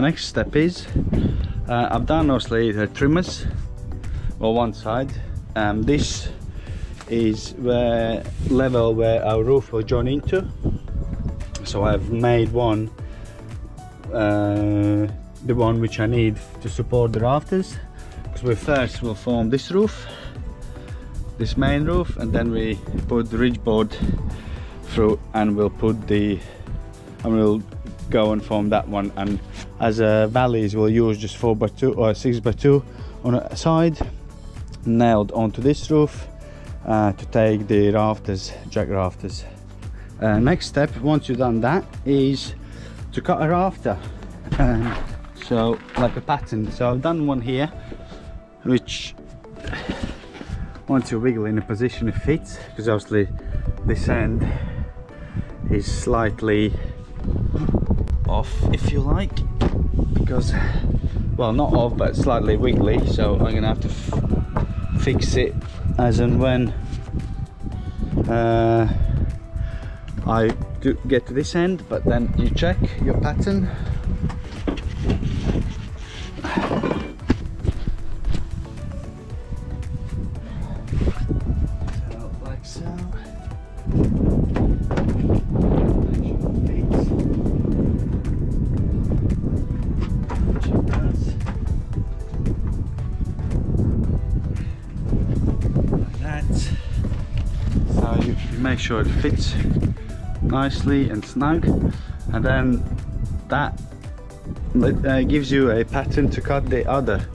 my next step is I've done mostly the trimmers on one side. This is the level where our roof will join into, so I've made one, the one which I need to support the rafters, because we first will form this roof, this main roof, and then we put the ridge board through and we'll put the, and we'll go and form that one. And as valleys we'll use just 4x2 or 6x2 on a side nailed onto this roof to take the rafters, jack rafters. Next step, once you've done that, is to cut a rafter, so like a pattern. So I've done one here which, once you wiggle in a position, it fits, because obviously this end is slightly off, if you like, because, well, not off, but slightly wiggly, so I'm gonna have to fix it as and when I do get to this end. But then you check your pattern, so, like so. Like that. So you make sure it fits nicely and snug, and then that gives you a pattern to cut the other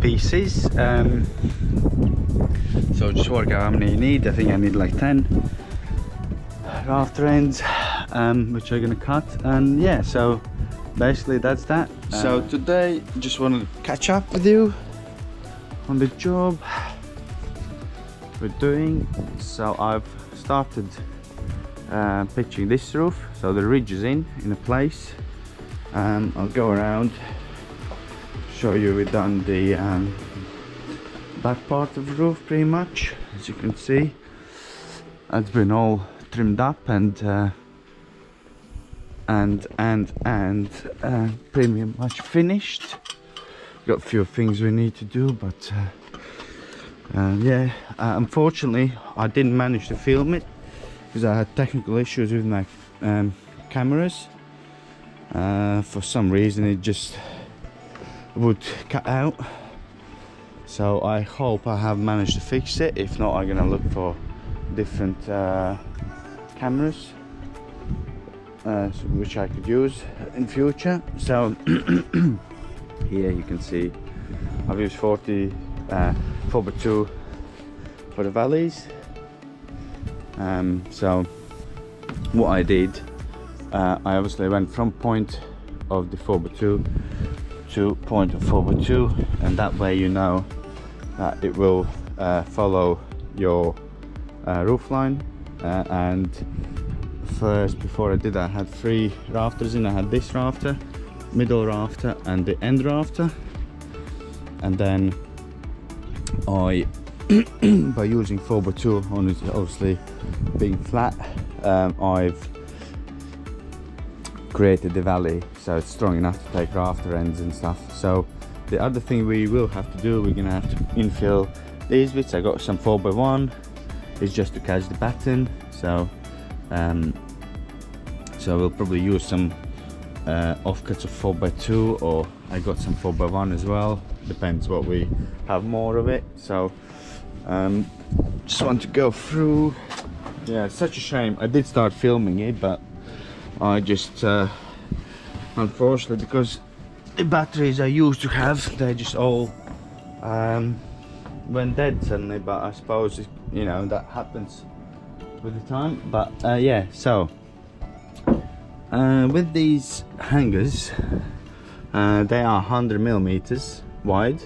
pieces. So just work out how many you need. I think I need like 10 rafter ends, which I'm gonna cut. And yeah, so basically that's that. So today just want to catch up with you on the job we're doing. So I've started pitching this roof, so the ridge is in a place. I'll go around, show you we've done the back part of the roof pretty much. As you can see, it's been all trimmed up and pretty much finished. Got a few things we need to do, but yeah, unfortunately I didn't manage to film it, because I had technical issues with my cameras. For some reason it just would cut out, so I hope I have managed to fix it. If not, I'm gonna look for different cameras which I could use in future. So here you can see I've used 4x2 for the valleys. So what I did, I obviously went from point of the 4x2 to point of 4x2, and that way you know that it will follow your roof line. And first, before I did that, I had 3 rafters in. I had this rafter, middle rafter and the end rafter, and then I by using 4x2 on it obviously being flat, I've created the valley, so it's strong enough to take rafter ends and stuff. So the other thing we will have to do, we're gonna have to infill these bits. I got some 4x1, it's just to catch the pattern. So so we'll probably use some offcuts of 4x2, or I got some 4x1 as well, depends what we have more of it. So just want to go through. Yeah, it's such a shame I did start filming it, but I just unfortunately, because the batteries I used to have, they just all went dead suddenly. But I suppose, you know, that happens with the time. But yeah, so with these hangers, they are 100 mm wide.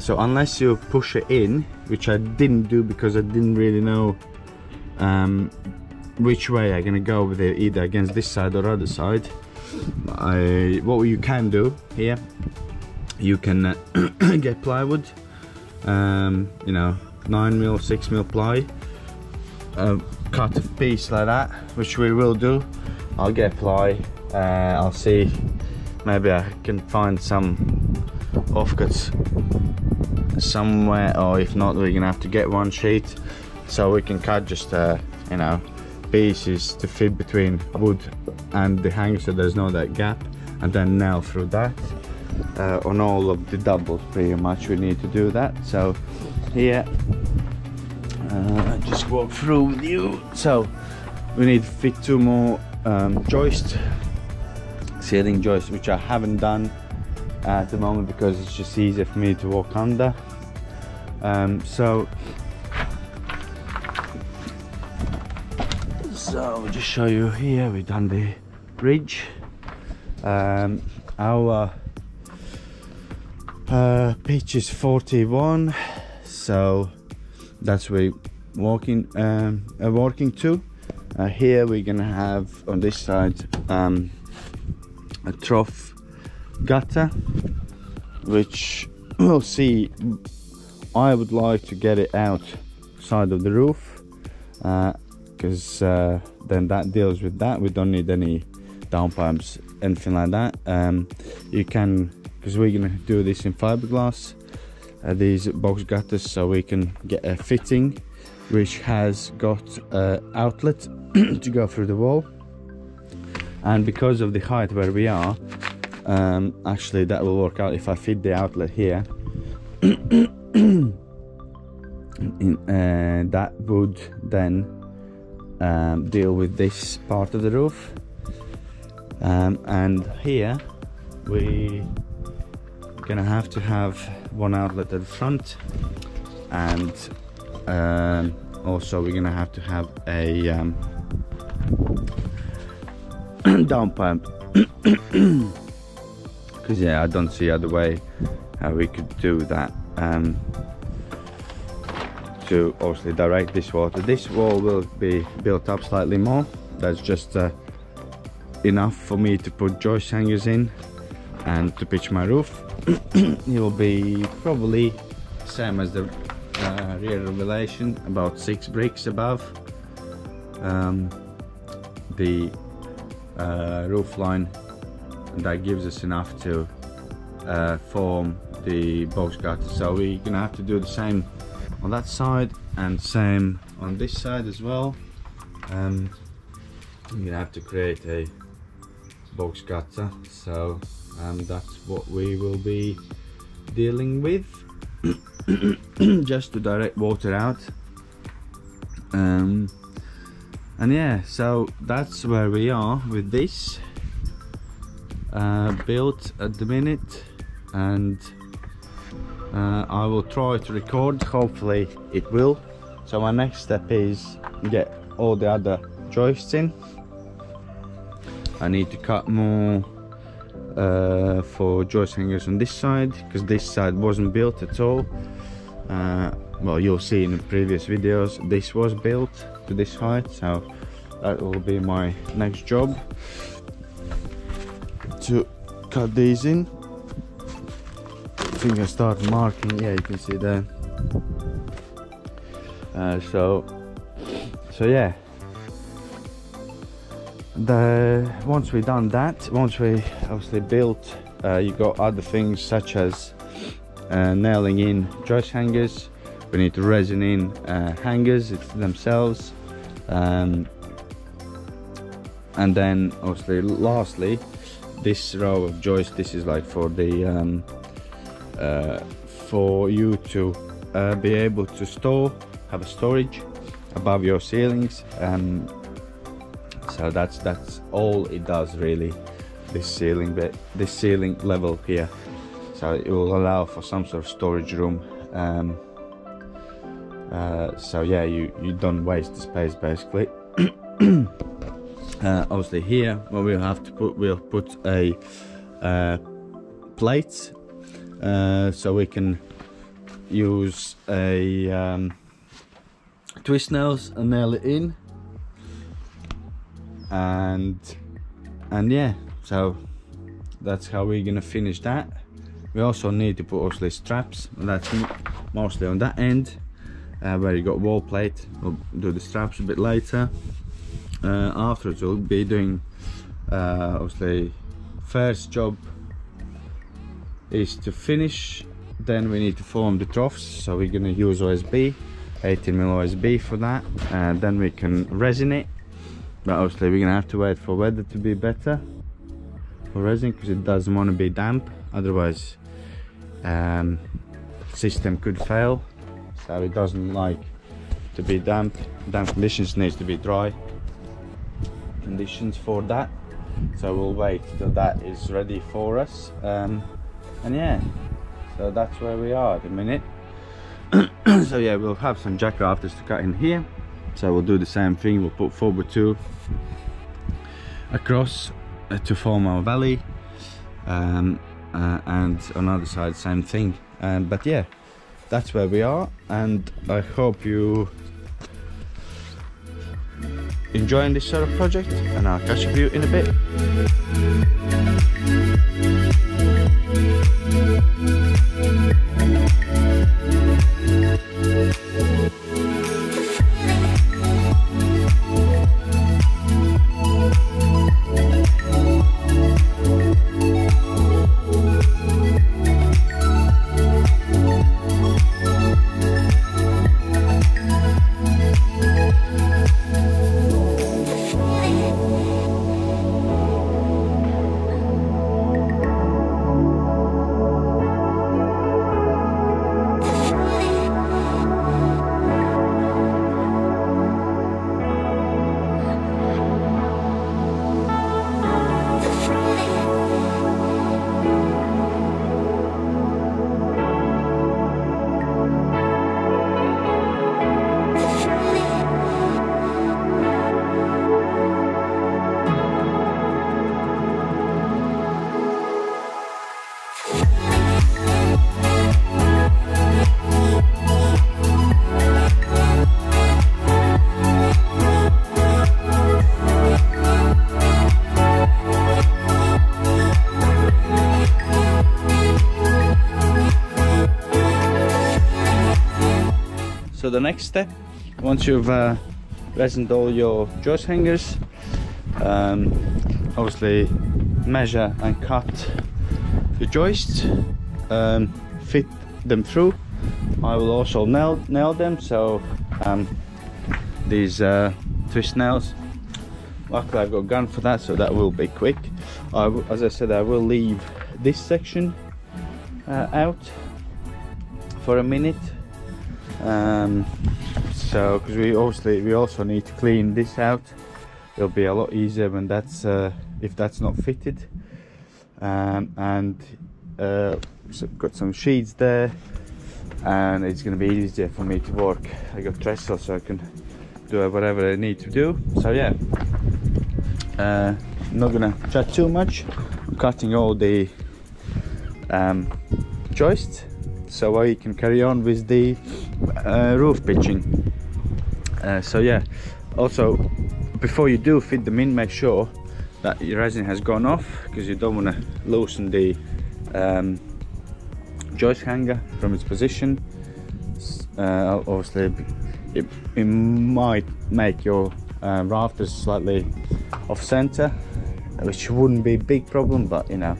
So unless you push it in, which I didn't do because I didn't really know which way I'm gonna go with it, either against this side or other side. What you can do here, you can get plywood, you know, 9mm, 6mm ply, cut a piece like that, which we will do. I'll get ply, I'll see Maybe I can find some offcuts somewhere, or if not, we're gonna have to get one sheet so we can cut just you know, pieces to fit between wood and the hang, so there's no that gap, and then nail through that on all of the doubles. Pretty much we need to do that. So here, just walk through with you. So we need to fit two more joists, ceiling joists, which I haven't done at the moment because it's just easier for me to walk under. So I'll just show you here, we've done the bridge. Our pitch is 41, so that's where walking working to. Here we're gonna have on this side a trough gutter, which we'll see. I would like to get it outside of the roof, because then that deals with that. We don't need any downpipes, anything like that. You can, because we're gonna do this in fiberglass, these box gutters, so we can get a fitting which has got outlet to go through the wall. And because of the height where we are, actually that will work out if I fit the outlet here. That would then deal with this part of the roof, and here we're gonna have to have one outlet at the front, and also we're gonna have to have a downpipe, because yeah, I don't see other way how we could do that. To obviously direct this water. This wall will be built up slightly more. That's just enough for me to put joist hangers in and to pitch my roof. It will be probably same as the rear elevation, about 6 bricks above the roof line, and that gives us enough to form the box gutter. So we're gonna have to do the same on that side and same on this side as well. I'm gonna have to create a box gutter, so that's what we will be dealing with, just to direct water out. And yeah, so that's where we are with this built at the minute. And I will try to record, hopefully it will. So my next step is get all the other joists in. I need to cut more for joist hangers on this side, because this side wasn't built at all. Well, you'll see in the previous videos this was built to this height, so that will be my next job, to cut these in. I think I start marking. Yeah, you can see there. So yeah, once we done that, once we obviously built, you got other things such as nailing in joist hangers. We need to resin in hangers themselves, and then obviously lastly this row of joists. This is like for the for you to be able to store, have a storage above your ceilings. So that's all it does really, this ceiling bit, this ceiling level here. So it will allow for some sort of storage room. So yeah, you don't waste the space basically. Obviously here what we'll have to put, we'll put a plate. So we can use a twist nails and nail it in, and yeah, so that's how we're gonna finish that. We also need to put obviously straps, and that's mostly on that end where you got wall plate. We'll do the straps a bit later. Afterwards we'll be doing obviously first job is to finish. Then we need to form the troughs, so we're going to use OSB, 18mm OSB for that, and then we can resin it. But obviously we're going to have to wait for weather to be better for resin, because it doesn't want to be damp, otherwise system could fail. So it doesn't like to be damp. Damp conditions needs to be dry conditions for that. So we'll wait till that is ready for us, and yeah, so that's where we are at the minute. So yeah, we'll have some jack rafters to cut in here, so we'll do the same thing. We'll put 4x2 across to form our valley, and on the other side same thing. But yeah, that's where we are, and I hope you enjoying this sort of project, and I'll catch up with you in a bit. So the next step, once you've resined all your joist hangers, obviously measure and cut your joists, fit them through. I will also nail them, so these twist nails. Luckily I've got a gun for that, so that will be quick. As I said, I will leave this section out for a minute. So because we also need to clean this out. It'll be a lot easier when that's if that's not fitted. And so got some sheets there, and it's going to be easier for me to work. I got trestle, so I can do whatever I need to do. So yeah, I'm not gonna chat too much. I'm cutting all the joists, so I can carry on with the roof pitching. So yeah, also before you do fit them in, make sure that your resin has gone off, because you don't want to loosen the joist hanger from its position. Obviously it might make your rafters slightly off center, which wouldn't be a big problem, but you know,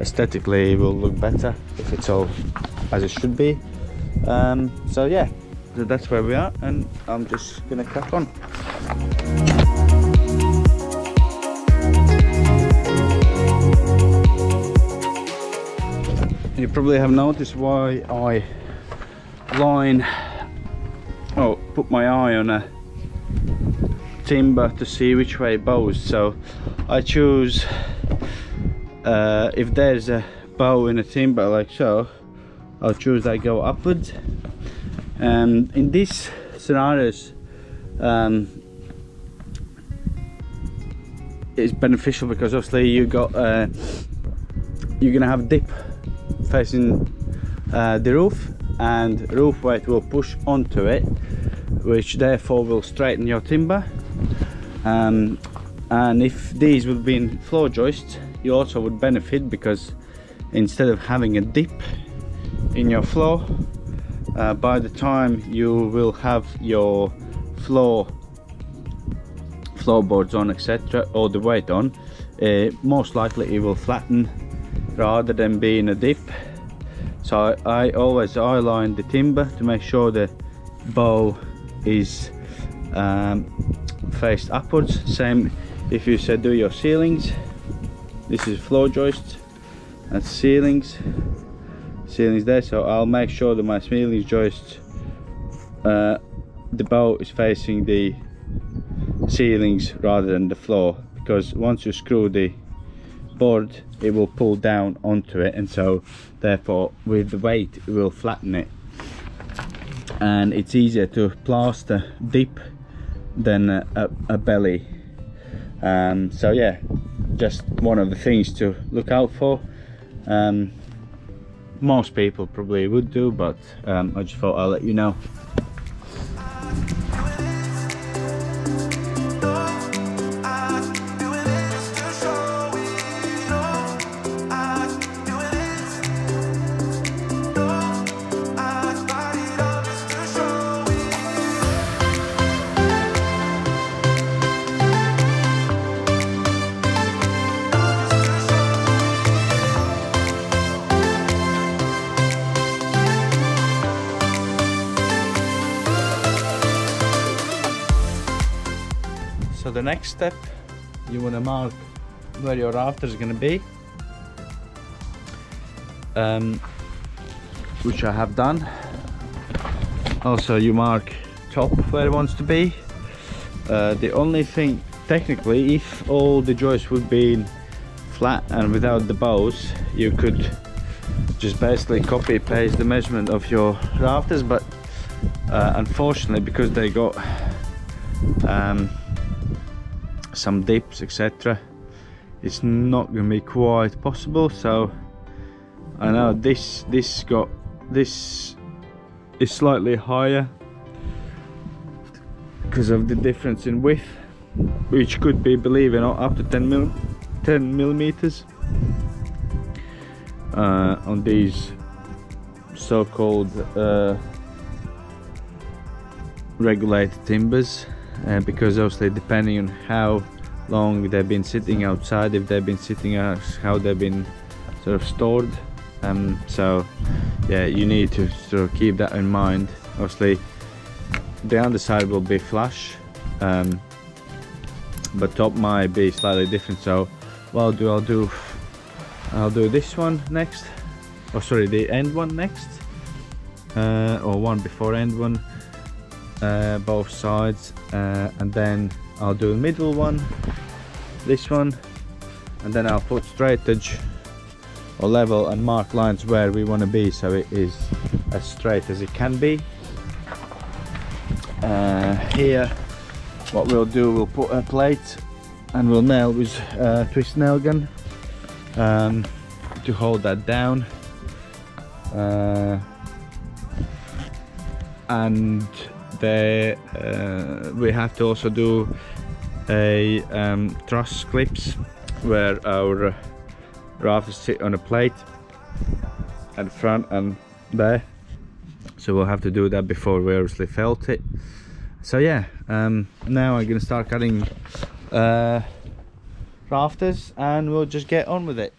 aesthetically it will look better if it's all as it should be. So yeah, that's where we are, and I'm just gonna crack on. You probably have noticed why I put my eye on a timber to see which way it bows. So I choose, if there's a bow in a timber like so, I'll choose that go upwards. And in these scenarios, it's beneficial because obviously you got you're gonna have dip facing the roof, and roof weight will push onto it, which therefore will straighten your timber. And if these would be in floor joists, you also would benefit, because instead of having a dip in your floor, by the time you will have your floorboards on, etc., or the weight on, most likely it will flatten rather than being a dip. so I always eyeline the timber to make sure the bow is faced upwards. Same if you said do your ceilings. This is floor joists and ceilings there, so I'll make sure that my ceilings joists, the bow is facing the ceilings rather than the floor, because once you screw the board it will pull down onto it, and so therefore with the weight it will flatten it, and it's easier to plaster deep than a belly. So yeah, just one of the things to look out for. Most people probably would do, but I just thought I'll let you know. So the next step, you want to mark where your rafter is going to be, which I have done. Also you mark top where it wants to be. The only thing, technically, if all the joists would be flat and without the bows, you could just basically copy paste the measurement of your rafters, but unfortunately, because they got some dips, etc., it's not going to be quite possible. So I know this is slightly higher because of the difference in width, which could be, believe it or not, up to 10 millimeters on these so-called regulated timbers. Because obviously depending on how long they've been sitting outside, if they've been sitting out, how they've been sort of stored, so yeah, you need to sort of keep that in mind. Obviously the underside will be flush, but top might be slightly different. So what I'll do this one next, or sorry, the end one next, or one before end one, both sides, and then I'll do the middle one, this one, and then I'll put straight edge or level and mark lines where we want to be, so it is as straight as it can be. Here what we'll do, we'll put a plate and we'll nail with a twist nail gun to hold that down, and there, we have to also do a truss clips where our rafters sit on a plate at the front and there, so we'll have to do that before we obviously felt it. So yeah, now I'm gonna start cutting rafters and we'll just get on with it.